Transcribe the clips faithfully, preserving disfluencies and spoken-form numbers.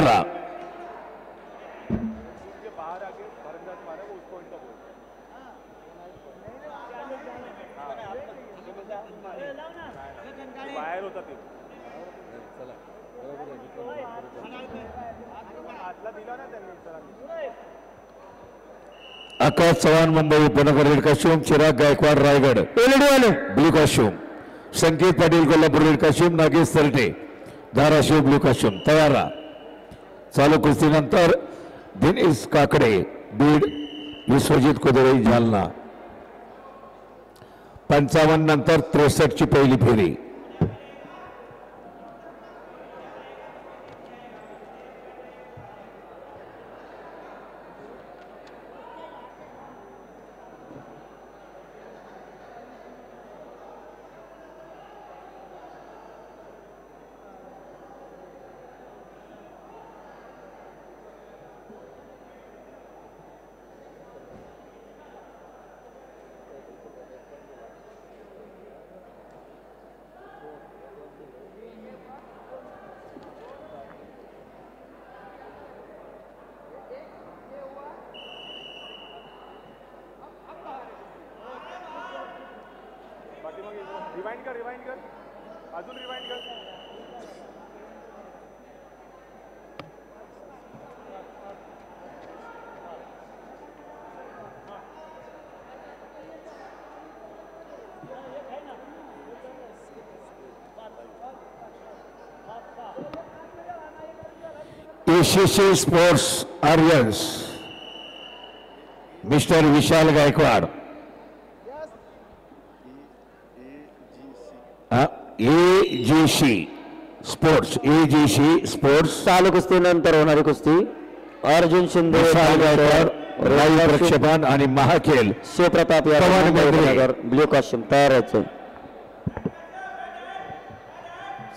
मिळाला। आकाश चवाण मुंबई उपनगर red costume, Chirag Gaikwad Raigad LED वाले blue costume, Sanket Patel Kolhapur red costume, Nagesh Sarte Dharashiv blue costume तैयार। चालू कुस्तीनंतर दिनेश काकडे बीड, विश्वजीत कुदरे जालना। पंचावन नंतर त्रेसठ ची पहिली फेरी। रिवाइंड कर, रिवाइंड कर, अजून रिवाइंड कर। ACC sports Aryans, mister Vishal Gaikwad, A Joshi sports, A Joshi sports. चालू कुस्ती नंतर होणारी कुस्ती अर्जुन शिंदे प्रक्षेपण आणि महाखेल शिवप्रताप यादव ब्लू कॉस्ट्यूम तयार।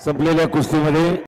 संपलेल्या कुस्तीमध्ये